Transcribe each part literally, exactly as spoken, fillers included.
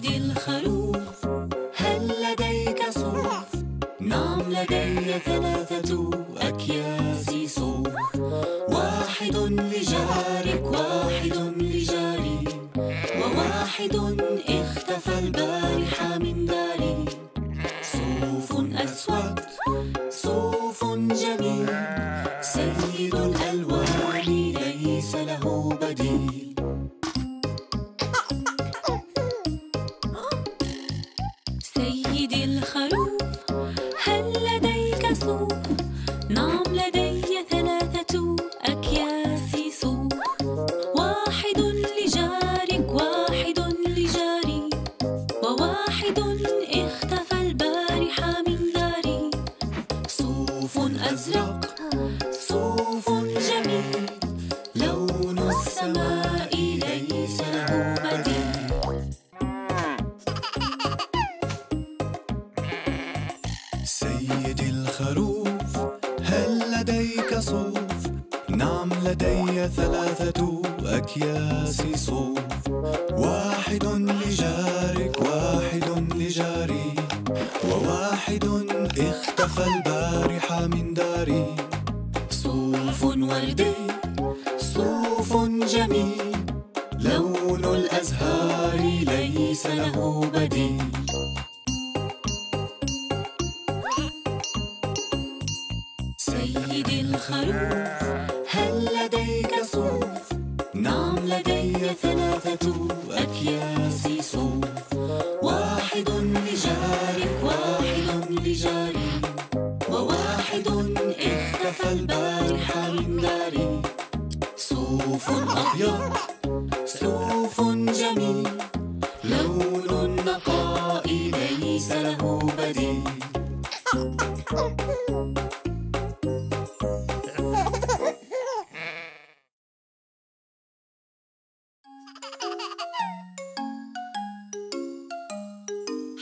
سيد الخروف هل لديك صوف؟ نعم لدي ثلاثة أكياس صوف، واحد لجارك واحد لجاري وواحد اختفى البارحة من داري. صوف أسود صوف جميل سيد الألوان ليس له بديل.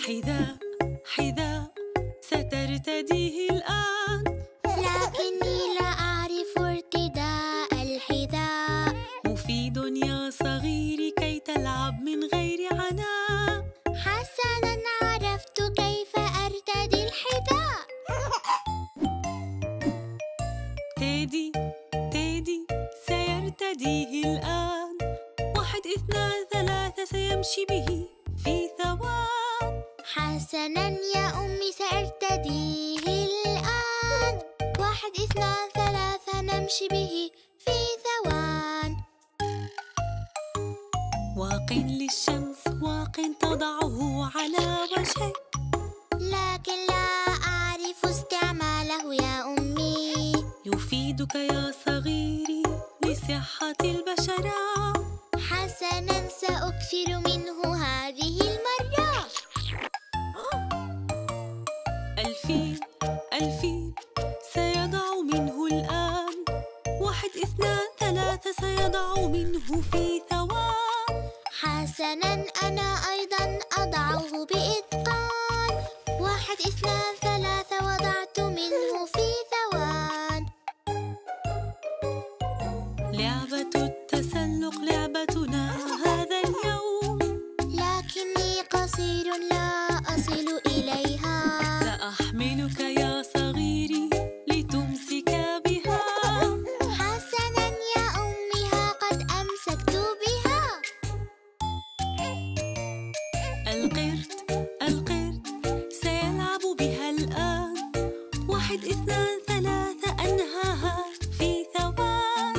حذاء حذاء سترتديه الآن، لكني لا أعرف ارتداء الحذاء. مفيد يا صغيري كي تلعب من غير عناء. حسناً عرفت كيف أرتدي الحذاء. تيدي تيدي سيرتديه الآن. واحد اثنان ثلاثة سيمشي به في ثوان. حسناً يا أمي سأرتديه الآن، واحد اثنان ثلاثة نمشي به في ثوان. واق للشمس واق تضعه على وجهك، لكن لا أعرف استعماله يا أمي. يفيدك يا صغيري لصحة البشرة. حسناً سأكثر منه هذه المرة. الفيل الفيل سيضع منه الآن، واحد اثنان ثلاثة سيضع منه في ثوان. حسناً أنا أيضاً أضعه بإتقان، واحد اثنان ثلاثة وضعت منه في ثوان. لعبة التسلق لعبتنا هذا اليوم، لكني قصير لا أصل إليها. سأحملك يا صغيري لتمسك بها. حسناً يا أمي ها قد أمسكت بها. القرد القرد سيلعب بها الآن، واحد اثنان ثلاثة أنهاها في ثوان.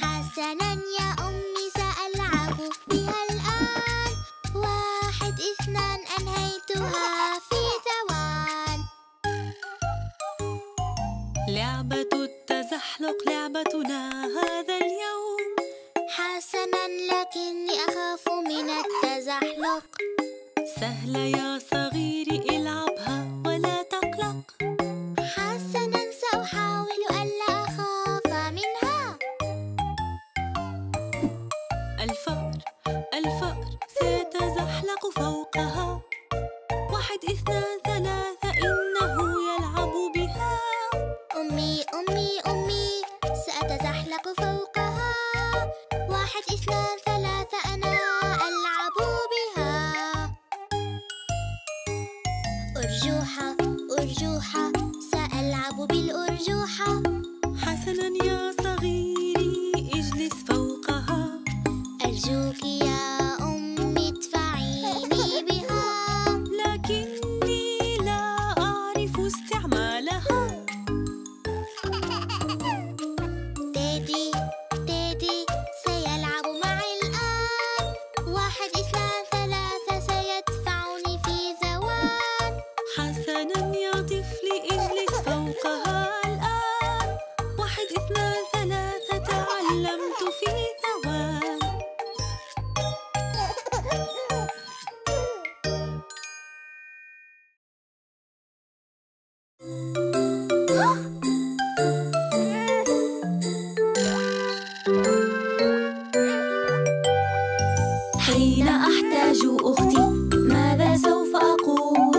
حسناً يا أمي سألعب بها الآن، واحد اثنان أنهيتها في ثوان. لعبة التزحلق لعبتنا هذا اليوم، حسناً لكني أخاف من التزحلق. سهلة في ثواب. حين أحتاج أختي ماذا سوف أقول؟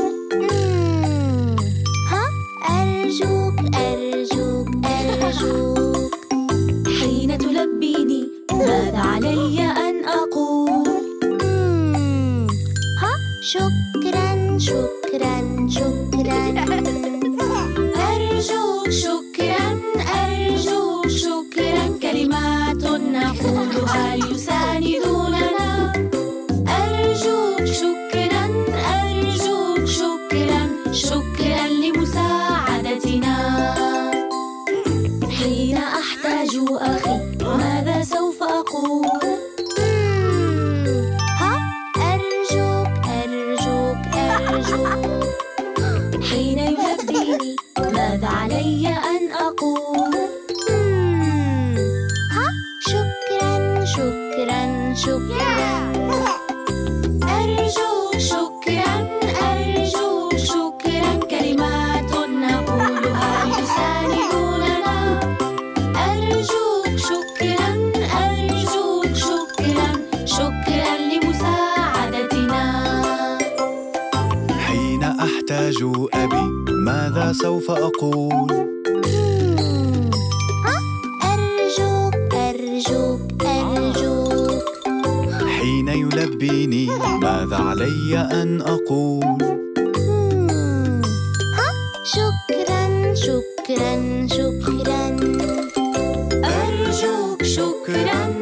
أرجوك أرجوك أرجوك. حين تلبيني ماذا علي أن أقول؟ ها شكرا شكرا شكرا. أرجوك شكرا أرجوك شكرا كلمات نقولها ليساندوننا. أرجوك شكرا أرجوك شكرا شكرا لمساعدتنا. حين أحتاج أخي ماذا سوف أقول؟ ها أرجوك أرجوك أرجوك. حين يلبيني ماذا علي أن أقول؟ ها شكرا شكرا شكرا. أرجوك شكرا أرجوك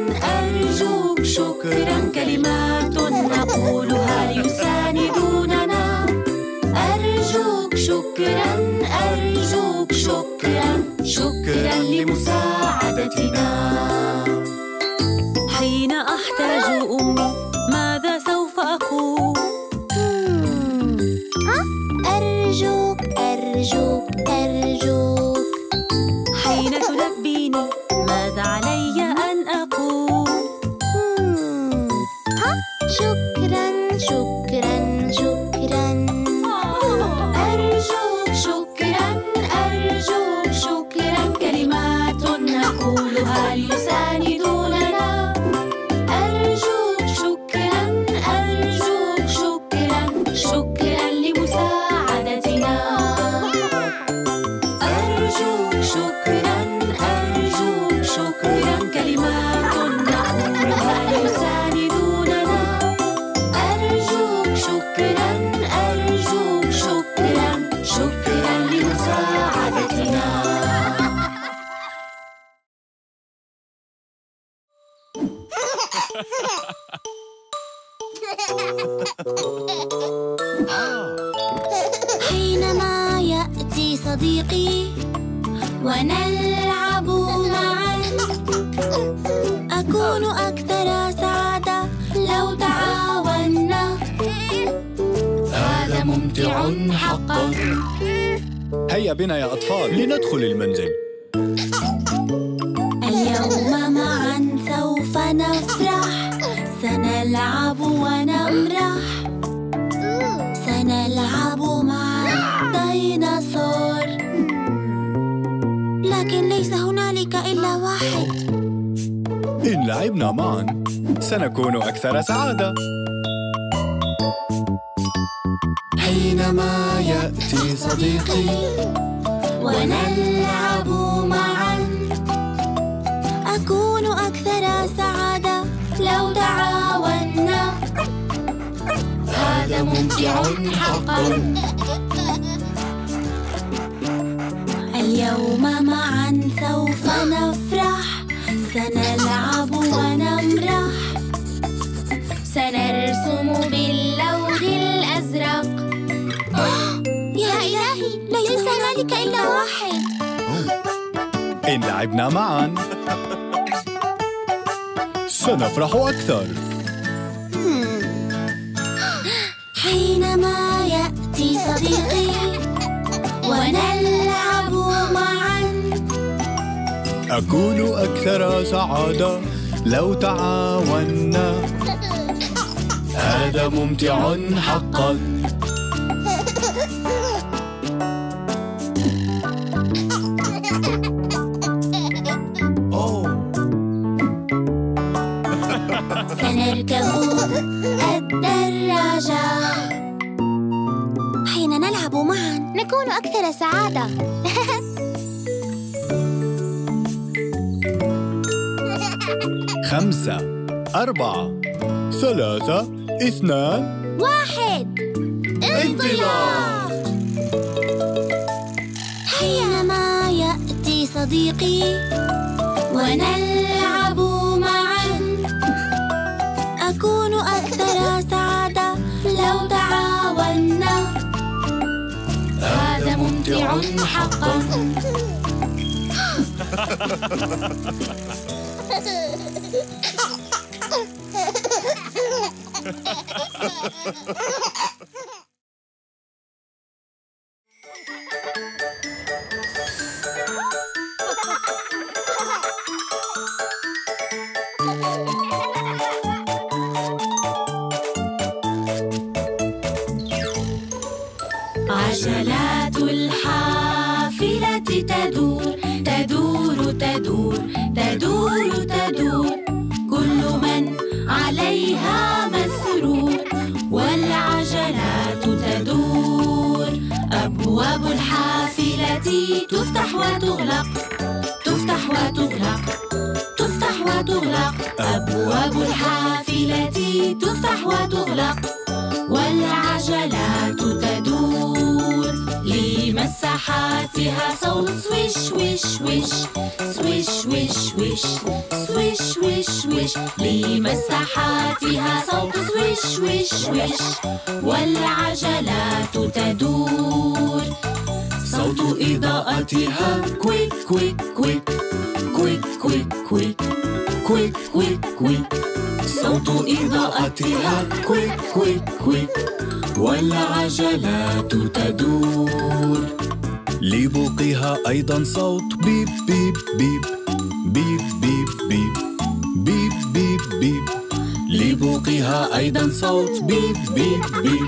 شكرا كلمات نقولها ليساندوننا. أرجوك شكراً أرجوك شكراً شكراً لمساعدتنا. حين أحتاج أبي ماذا سوف أقول؟ أرجوك أرجوك أرجوك. حين يلبيني ماذا علي أن أقول؟ شكراً شكراً شكراً. أرجوك شكراً أرجوك شكراً كلمات نقولها ليساندوننا. أرجوك شكراً أرجوك شكراً شكراً لمساعدتنا. حين أحتاج أمي ماذا سوف أقول؟ أرجوك أرجوك أرجوك. حين تلبيني ماذا علي أن أقول؟ ها شكراً شكراً شكراً. أرجوك شكراً أرجوك شكراً كلمات نقولها ليساندوننا. أرجوك شكراً أرجوك شكراً شكراً لمساعدتنا. أرجوك شكراً أرجوك شكراً كلمات نقولها ليساندوننا. أرجوك شكراً أرجوك شكراً شكراً لمساعدتنا. حينما يأتي صديقي ونلعب معا أكون أكثر سعادة لو تعاوننا. هذا ممتع حقا. هيا بنا يا أطفال لندخل المنزل. اليوم معا سوف نفرح. سنلعب ونمرح. سنلعب مع الديناصور. لكن ليس هنالك إلا واحد. إن لعبنا معا سنكون أكثر سعادة. حينما يأتي صديقي ونلعب معا أكون أكثر سعادة لو تعاوننا. هذا ممتع حقا. اليوم معا سوف نفرح. سنلعب ونمرح. سنرسم باللون الأزرق. يا إلهي ليس هنالك إلا واحد. إن لعبنا معا سنفرح أكثر. حينما يأتي صديقي ونلعب معا أكون أكثر سعادة لو تعاوننا. هذا ممتع حقا. نكون أكثر سعادة. خمسة، أربعة، ثلاثة، اثنان، واحد. انطلاق! حينما يأتي صديقي ونلعب معا أكون أكثر سعادة لو تعاوننا. هذا ممتع حقا. عجلات الحافلة تدور تدور تدور تدور تدور، كل من عليها مسرور والعجلات تدور. أبواب الحافلة تفتح وتغلق تفتح وتغلق تفتح وتغلق، أبواب الحافلة تفتح وتغلق والعجلات تدور. لمساحاتها صوت سويش ويش ويش سويش ويش ويش سويش ويش ويش، لمساحاتها صوت سويش ويش ويش والعجلات تدور. صوت إضاءتها كويك كويك كويك كويك كويك كويك كويك كويك كويك، صوت إضاءتها كويك كويك كويك والعجلات تدور. لبوقها أيضا صوت بيب بيب بيب بيب بيب بيب بيب بيب بيب، لبوقها أيضا صوت بيب بيب بيب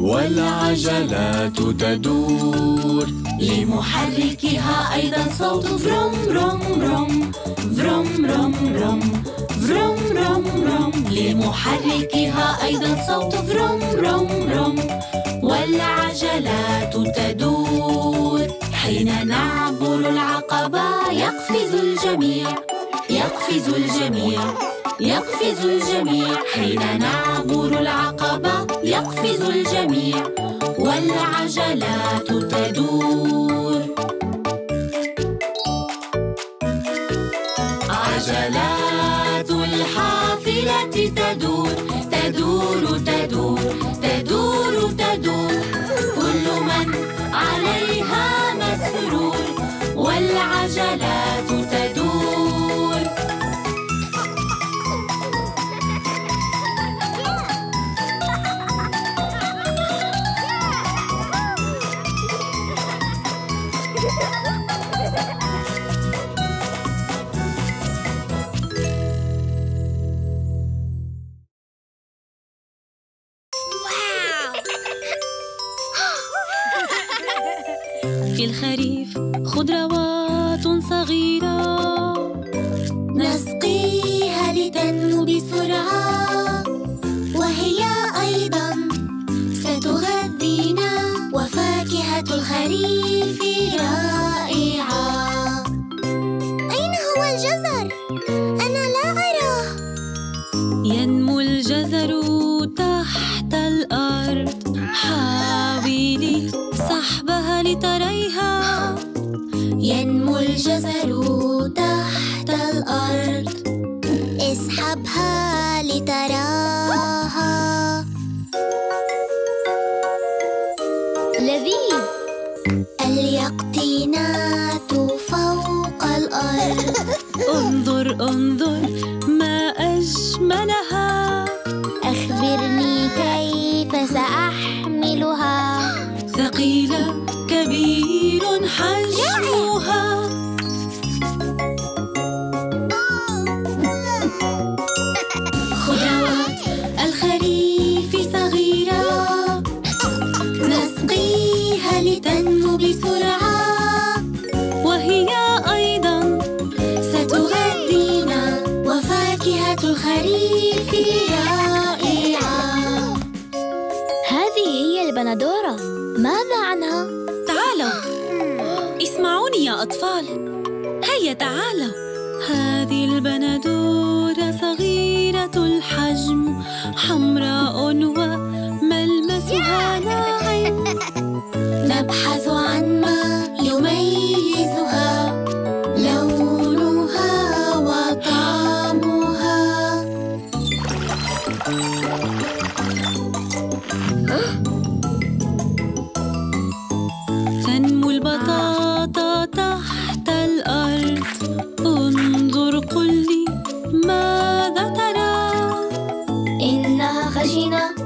والعجلات تدور. لمحركها أيضا صوت فروم فروم فروم فروم فروم فروم فروم فروم فروم، لمحركها أيضا صوت فروم فروم فروم والعجلات تدور. حين نعبر العقبة يقفز الجميع يقفز الجميع يقفز الجميع، حين نعبر العقبة يقفز الجميع والعجلات تدور. عجلات الحافلة تدور تدور تدور تدور تدور، كل من عليها مسرور والعجلات تدور. في الخريف خضروات صغيرة نسقيها لتنمو بسرعة، وهي أيضا ستغذينا. وفاكهة الخريف رائعة. أين هو الجزر؟ أنا لا أراه. ينمو الجزر تحت الأرض، حاولي سحبها لتريها. ينمو الجزر تحت الأرض، اسحبها لتراها. لذيذ. اليقطينات فوق الأرض. انظر انظر ما أجملها. أخبرني كيف سأحملها. ثقيلة كبير حجمها. فاكهة الخريف رائعة. هذه هي البندورة، ماذا عنها؟ تعالوا، اسمعوني يا أطفال، هيا تعالوا. هذه البندورة صغيرة الحجم، حمراء وملمسها ناعم. نبحث عن ما يميزها، لونها وطعمها. تنمو البطاطا تحت الأرض. انظر قل لي ماذا ترى؟ إنها خشنة.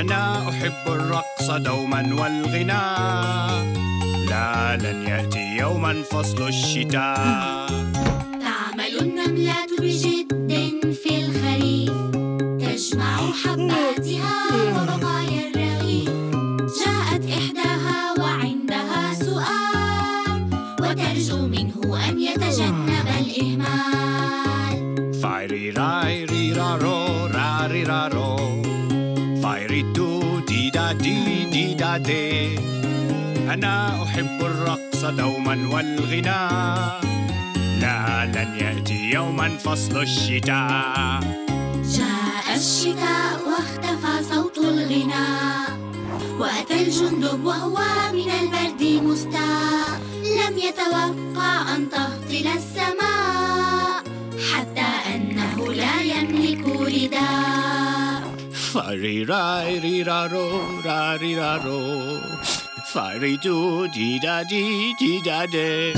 أنا أحب الرقص دوما والغناء، لا لن يأتي يوما فصل الشتاء. تعمل النملة بجد في الخريف، تجمع حباتها وبقايا الرغيف. جاءت إحداها وعندها سؤال، وترجو منه أن يتجنب الإهمال. فايري راي ري رارو راري رارو، فايري تو دي دا دي دي دا دي. أنا أحب الرقص دوما والغناء، لا لن يأتي يوما فصل الشتاء. جاء الشتاء واختفى صوت الغناء، وأتى الجندب وهو من البرد مستاء. لم يتوقع أن تهطل السماء، حتى أنه لا يملك رداء. فاري راي ري رارو راري رارو، فاري دو دي دا دي دي دا دي.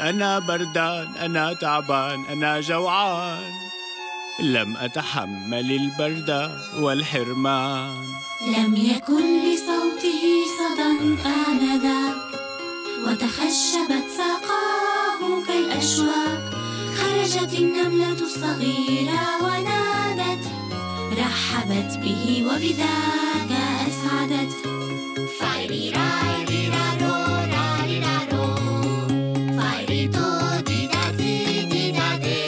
أنا بردان، أنا تعبان، أنا جوعان، لم أتحمل البرد والحرمان. لم يكن لصوته صدى آنذاك، وتخشبت ساقاه كالأشواك. خرجت النملة الصغيرة ونادت، رحبت به وبذاك أسعدت. فايري راي ري رارو راري رارو، فايري تو دي دا دي دي دا دي.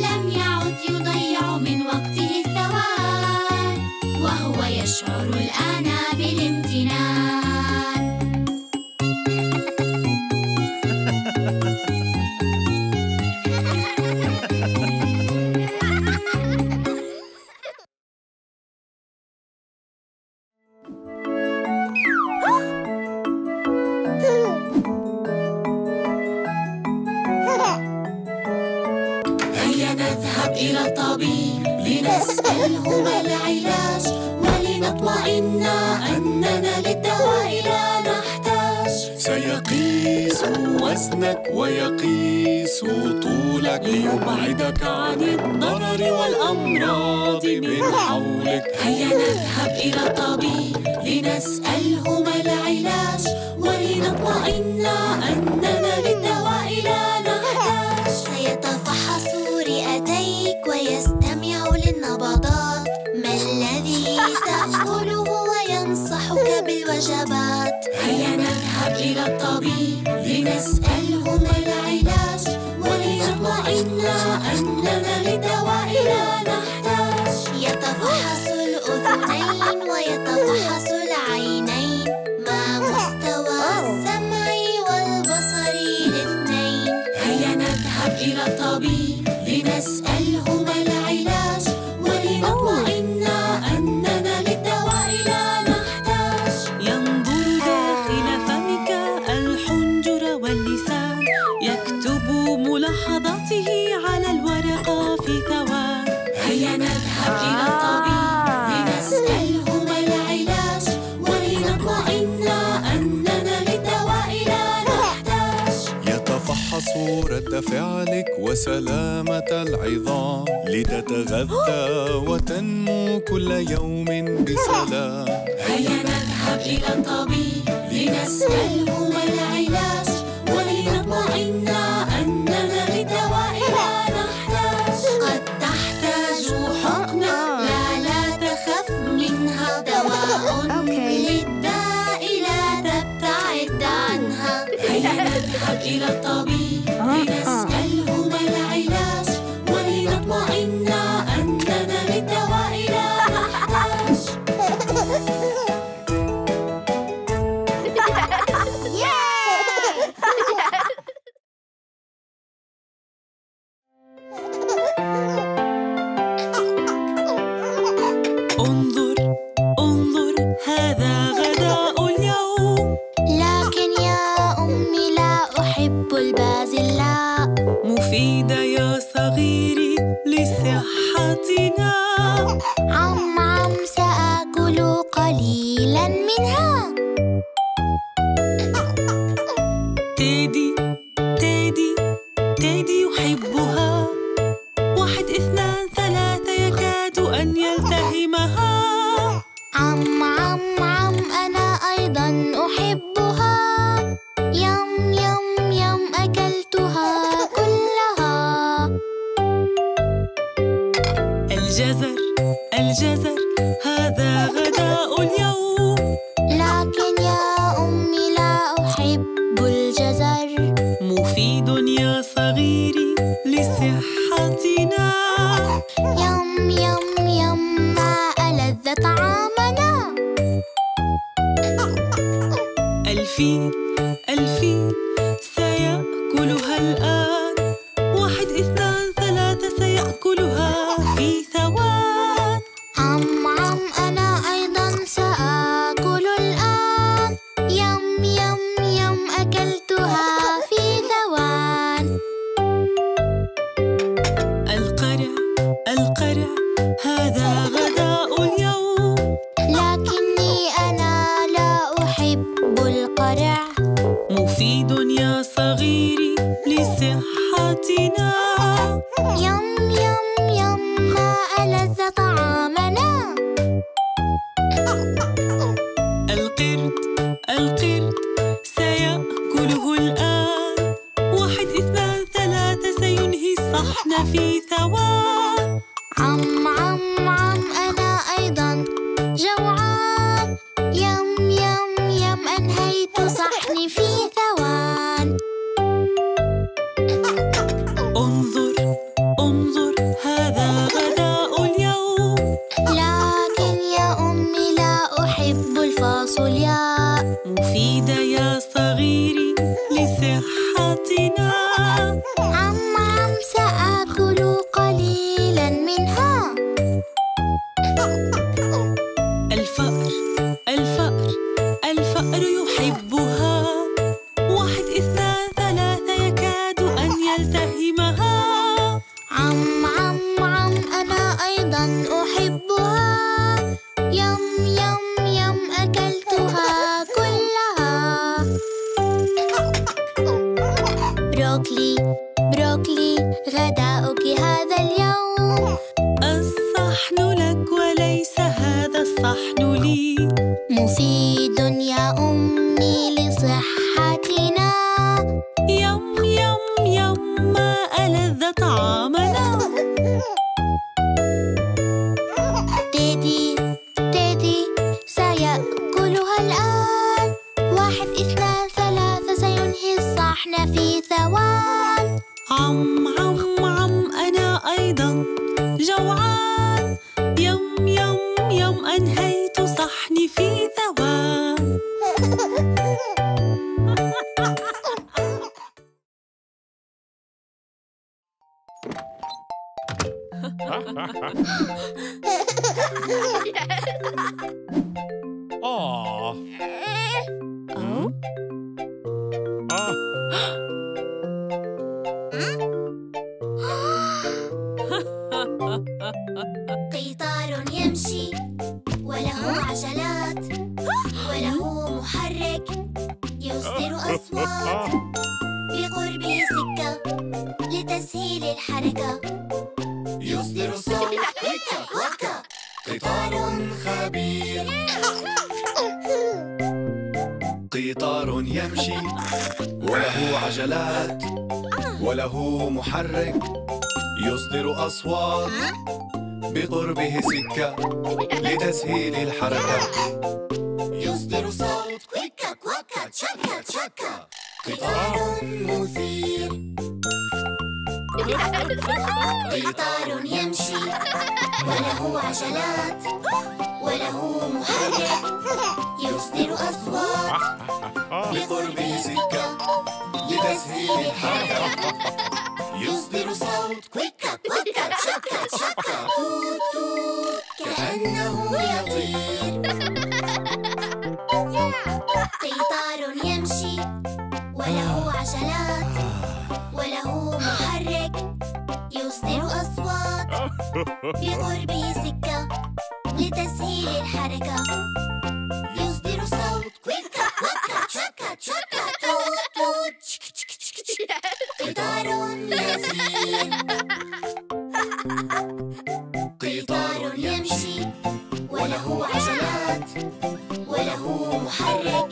لم يعد يضيع من وقته الثوان، وهو يشعر الآن بالامتنان. ويقيس طولك ليبعدك عن الضرر والأمراض من حولك. هيا نذهب إلى الطبيب لنسأله ما العلاج، ولنطمئن أننا للدواء لا نحتاج. سيتفحص رئتيك ويستمع للنبضات، ما الذي تقوله وينصحك بالوجبات. هيا نذهب إلى الطبيب لنسأله ما العلاج، ولنطمئن أننا للدواء لا نحتاج. يتفحص الأذنين ويتفحص العينين، ما مستوى السمع وال نسألهما العلاج ولنطمئن أننا للدواء لا نحتاج. ينظر داخل فمك الحنجر واللسان، يكتب ملاحظاته على الورقة في ثوان. هيا نذهب إلى الطبيب لنسألهما العلاج ولنطمئن أننا للدواء لا نحتاج. يتفحص رد فعلك وسلامة العظام لتتغذى وتنمو كل يوم بسلام. هيا نذهب إلى الطبيب لنسألهما العلاج ولنطمئن أننا للدواء لا نحتاج. قد تحتاج حقنة، لا لا تخف منها، دواء للداء لا تبتعد عنها. هيا نذهب إلى الطبيب لنسألهما يصدر أصوات بقربه سكة لتسهيل الحركة. يصدر صوت كويكا كويكا تشاكا تشاكا. قطار مثير. قطار يمشي وله عجلات وله محرك. يصدر أصوات بقربه سكة لتسهيل الحركة. يصدر صوت كويكا كويكا تشاكا تشاكا توت توت كأنه يطير. قطار يمشي وله عجلات وله محرك. يصدر أصوات بقربه سكة لتسهيل الحركة. يصدر صوت كويكا كويكا تشاكا تشاكا توت توت. قطار يسير. قطار يمشي وله عجلات وله محرك.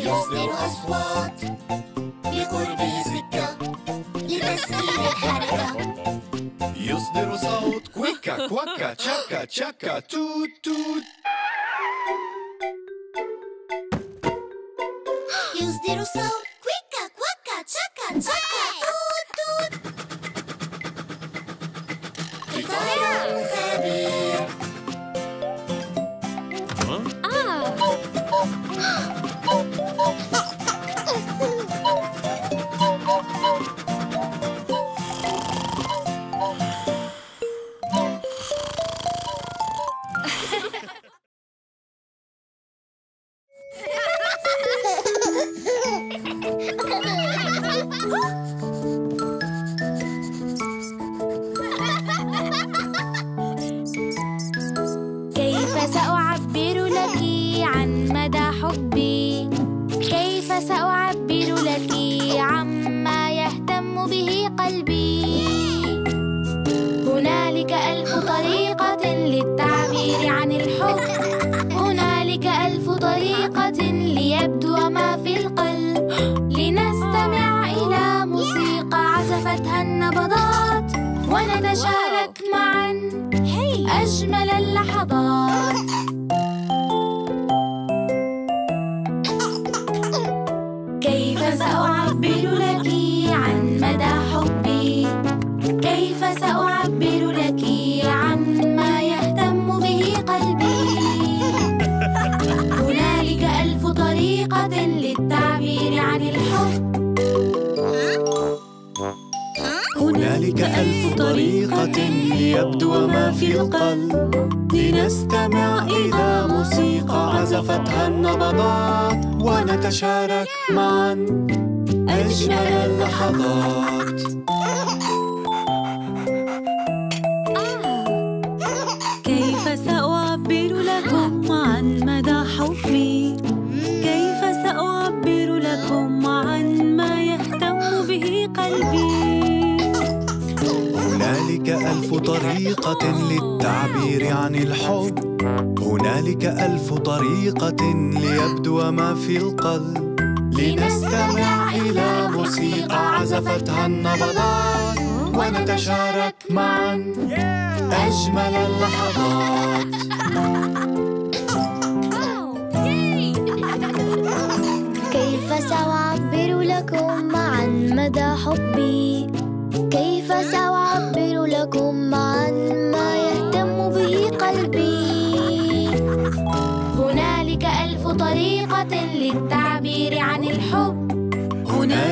يصدر أصوات بقربه سكة لتسهيل الحركة. يصدر صوت كويكا كويكا تشاكا تشاكا توت توت. يصدر صوت تشاكا تشاكا توت توت. قطار خبير.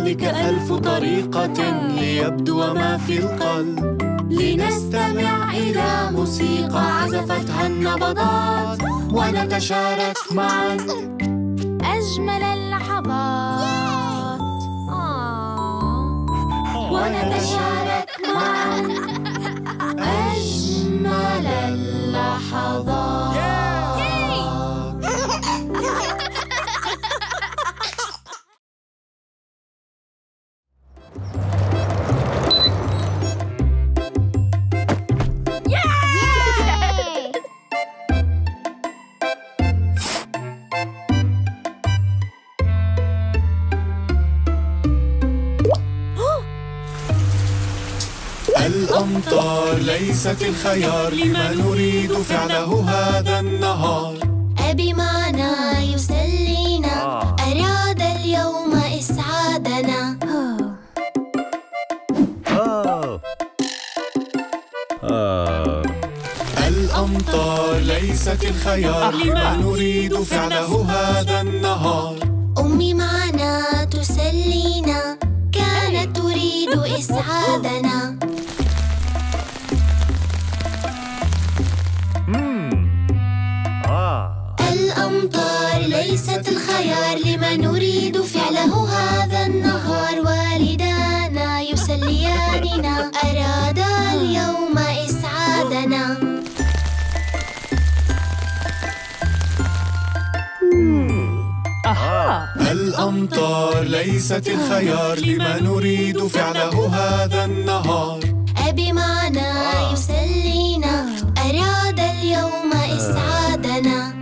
هنالك ألف طريقة ليبدو ما في القلب. لنستمع إلى موسيقى عزفتها النبضات ونتشارك معا أجمل اللحظات ونتشارك معا أجمل اللحظات. الأمطار ليست الخيار لمن نريد فعله هذا النهار. أبي معنا يسلينا، أراد اليوم إسعادنا. الأمطار ليست الخيار لمن نريد فعله هذا النهار. أمي معنا تسلينا، كانت تريد إسعادنا. الأمطار ليست الخيار لمن نريد فعله هذا النهار. والدانا يسلياننا، أرادا اليوم إسعادنا. الأمطار ليست الخيار لمن نريد فعله هذا النهار. أبي معنا يسلينا، أراد اليوم إسعادنا.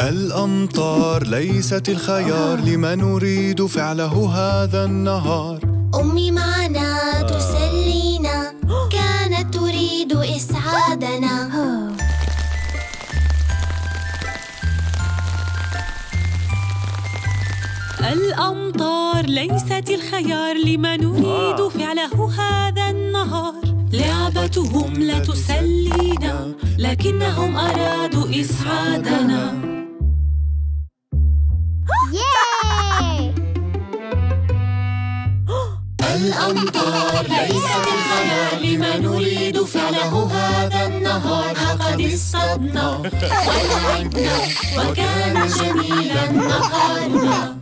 الأمطار ليست الخيار لمن نريد فعله هذا النهار. أمي معنا تسلينا، كانت تريد إسعادنا. الأمطار ليست الخيار لمن نريد فعله هذا النهار. لعبتهم لا تسلينا، لكنهم أرادوا إسعادنا. الأمطار ليست الخيار لمن نريد فعله هذا النهار. لقد اصطدنا ولعبنا وكان جميلا نهارنا.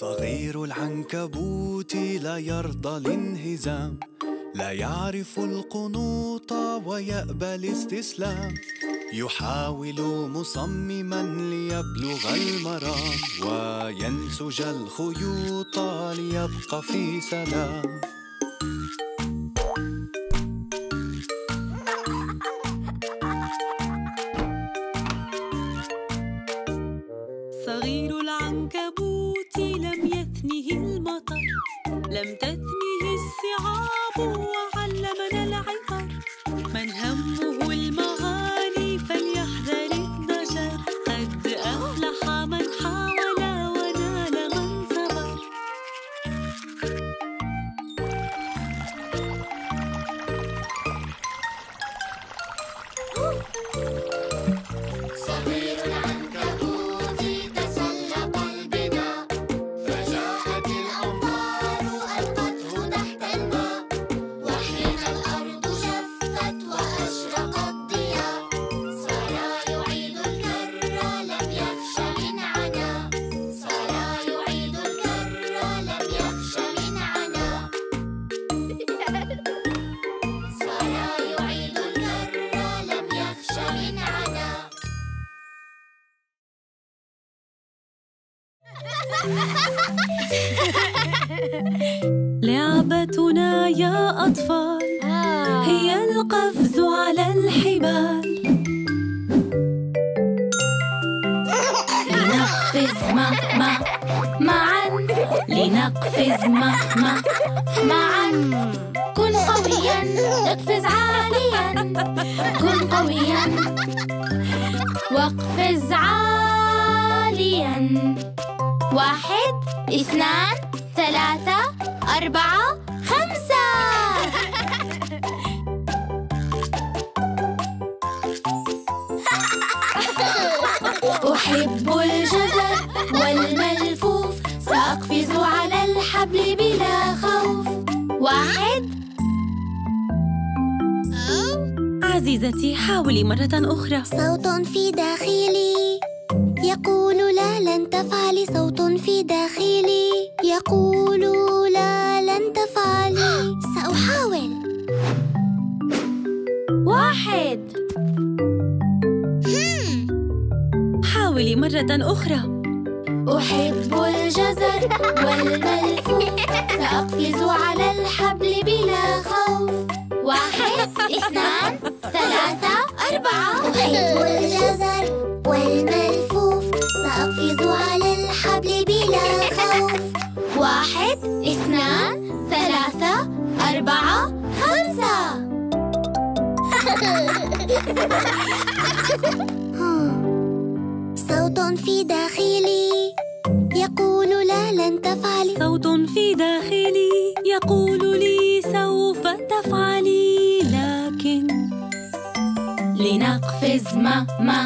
صغير العنكبوت لا يرضى الانهزام، لا يعرف القنوط ويأبى الاستسلام. يحاول مصمما ليبلغ المرام وينسج الخيوط ليبقى في سلام. لم تثنه الصعاب وعلمنا العطر. من همه المغاني فليحذر الضجر. قد أفلح من حاول ونال من صبر. أشرقت الضياء، صار يعيد الكرة لم يخش من عذاب. لعبتنا يا أطفال هي القفز على الحبال. لنقفز مهما معا، لنقفز مهما معا. كن قويا، اقفز عاليا. كن قويا واقفز عاليا. واحد، اثنان، ثلاثة، أربعة، خمسة. أحب الجزر والملفوف، سأقفز على الحبل بلا خوف. واحد. عزيزتي حاولي مرة أخرى. صوت في داخلي يقول لا لن تفعلي. صوت في داخلي يقول لا لن تفعلي. سأحاول. واحد. حاولي مرة أخرى. أحب الجزر والملفوف، سأقفز على الحبل بلا خوف. واحد، اثنان، ثلاثة، أربعة. أحب الجزر والملفوف، سأقفز على الحبل بلا خوف. واحد، اثنان، ثلاثة، أربعة، خمسة. صوت في داخلي يقول لا لن تفعلي. صوت في داخلي يقول لي سوف تفعلي. لكن لنقفز مهما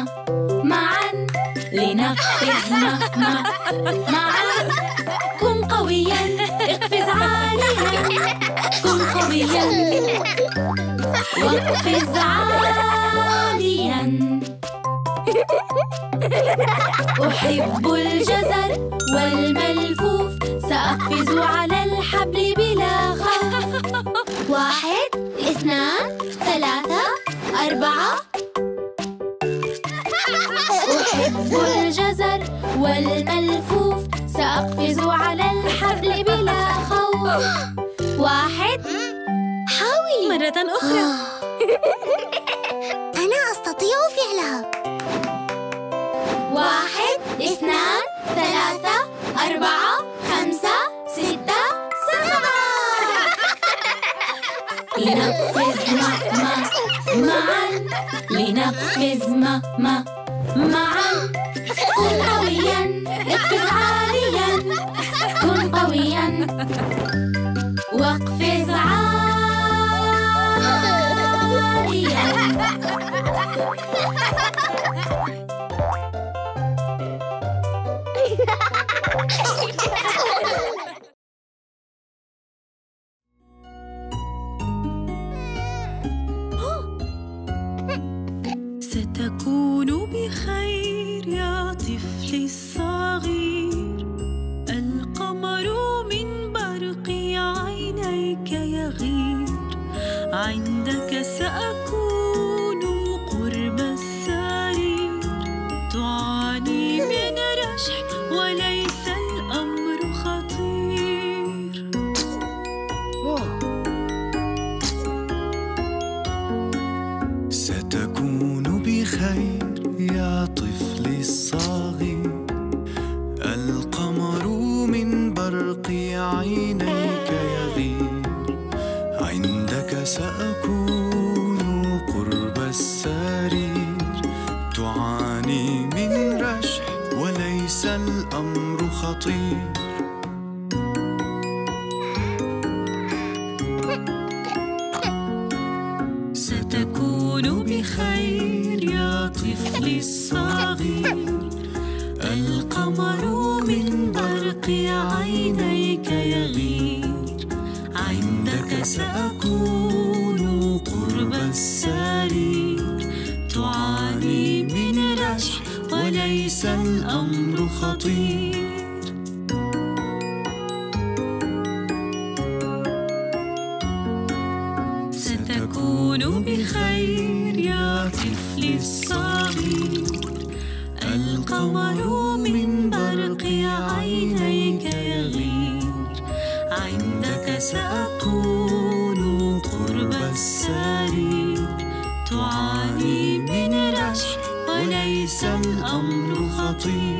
معا، لنقفز مهما معا. كن قويا، اقفز عاليا. كن قويا واقفز عاليا. أحب الجزر والملفوف، سأقفز على الحبل بلا خوف. واحد، اثنان، ثلاثة، أربعة. أحب الجزر والملفوف، سأقفز على الحبل بلا خوف. واحد. حاولي مرة أخرى. أنا أستطيع فعلها. واحد، اثنان، ثلاثة، أربعة، خمسة، ستة، سبعة. لنقفز مهما معا، لنقفز مهما معا. كن قويا، اقفز عاليا. كن قويا واقفز عاليا. ستكون بخير يا طفلي الصغير. القمر من برق عينيك يغير. عندك سأكون قرب السرير. تعاني من رشح وليس الأمر خطير. ستكون بخير يا طفلي الصغير. القمر من برق عينيك يغير. عندك سأكون قرب السرير. تعاني من رشح وليس الأمر خطير. ستكون بخير يا طفلي الصغير. القمر من برق عينيك يغير. عندك سأكون قرب السرير. تعاني من رشح وليس الأمر خطير. ستكون بخير يا طفلي الصغير. القمر من برق عينيك سأكون قرب السرير، تعاني من رشح وليس الأمر خطير.